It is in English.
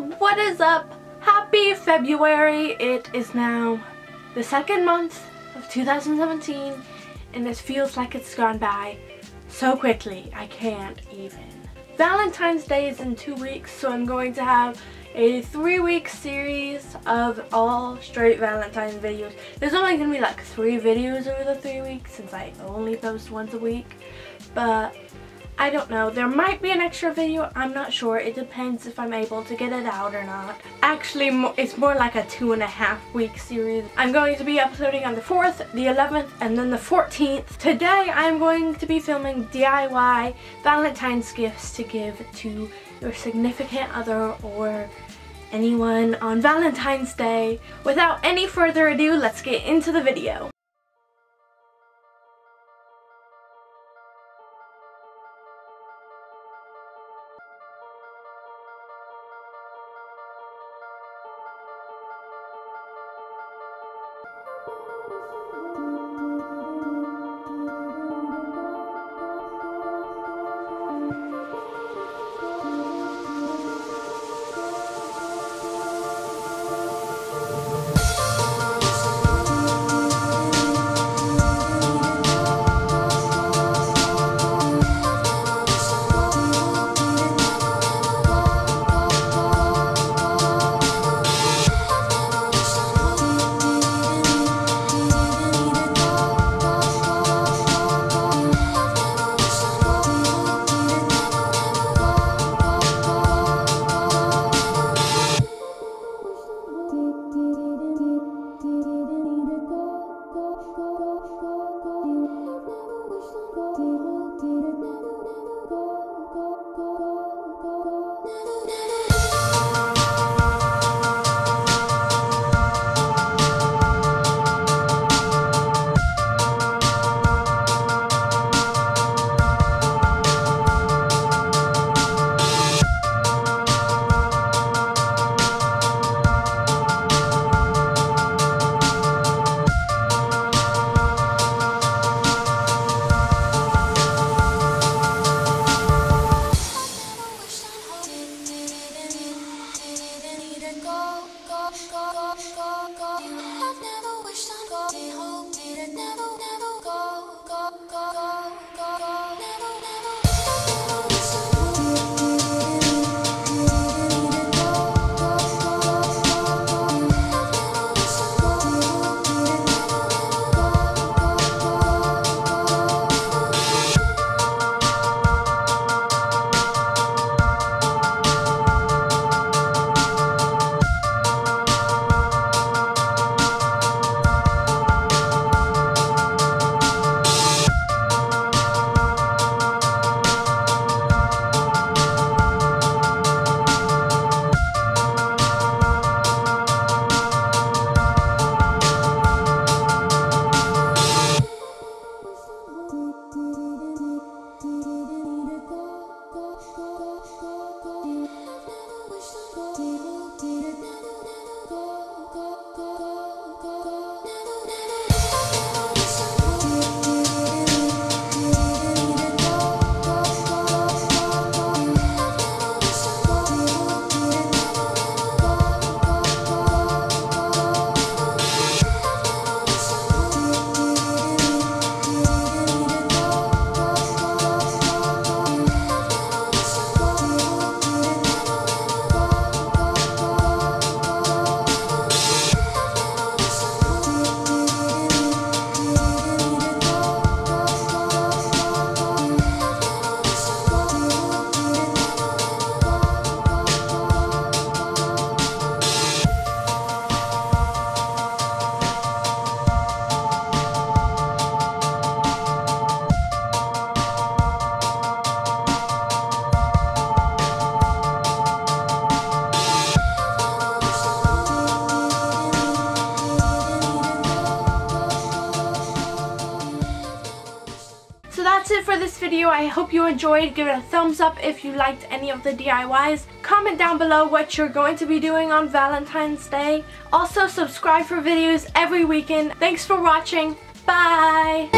what is up? Happy February! It is now the second month of 2017 and it feels like it's gone by so quickly I can't even. Valentine's Day is in 2 weeks, so I'm going to have a 3-week series of all straight Valentine's videos. There's only going to be like 3 videos over the 3 weeks since I only post once a week, but I don't know. There might be an extra video. I'm not sure. It depends if I'm able to get it out or not. Actually, it's more like a 2.5-week series. I'm going to be uploading on the 4th, the 11th, and then the 14th. Today, I'm going to be filming DIY Valentine's gifts to give to your significant other or anyone on Valentine's Day. Without any further ado, let's get into the video. So that's it for this video. I hope you enjoyed. Give it a thumbs up if you liked any of the DIYs. Comment down below what you're going to be doing on Valentine's Day. Also subscribe for videos every weekend. Thanks for watching. Bye!